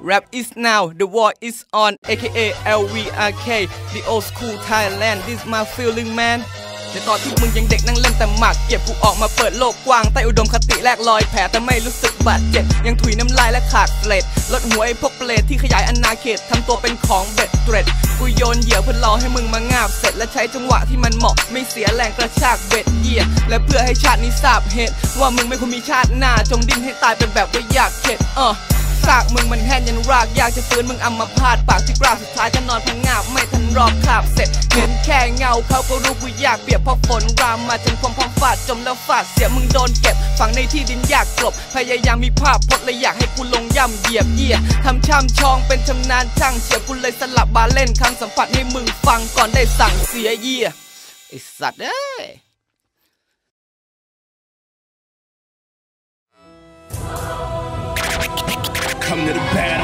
Rap is now, the war is on, aka LVRK, the old school Thailand, this my feeling man. ในตอนที่มึงยังเด็กนั่งเล่นแต่หมากเก็บกูออกมาเปิดโลกกว้างใต้อุดมคติแลกรอยแผลแต่ไม่รู้สึกบาดเจ็บยังถุยน้ำลายและขาดเกล็ดลดหัวไอ้พวกเปรตที่ขยายอาณาเขตทำตัวเป็นของเบ็ดเกร็ดกูโยนเหยื่อเพื่อรอให้มึงมางาบเสร็จและใช้จังหวะที่มันเหมาะไม่เสียแรงกระชากเบ็ดเหยียดและเพื่อให้ชาตินี้ทราบเหตุว่ามึงไม่ควรมีชาติหน้าจงดิ้นให้ตายเป็นแบบว่าอยากเข็ดซากมึงมันแห้งยันรากอยากจะฟื้นมึงอัมพาตปากที่กล้าสุดท้ายก็นอนพังงาบไม่ทันรอบคาบเสร็จเห็นแค่เงาเขาก็รู้กูอยากเปียกเพราะฝนรามมาจนความพร้อมฟาดจมแล้วฟาดเสียมึงโดนเก็บฝังในที่ดินอยากกลบพยายามมีภาพพจน์เลยอยากให้กูลงย่ำเหยียบเยียทำช่ำชองเป็นชำนาญช่างเฉียบกูเลยสลับบาเล่นคำสัมผัสให้มึงฟังก่อนได้สั่งเสียเยียไอสัตว์เอ้ยCome to the past.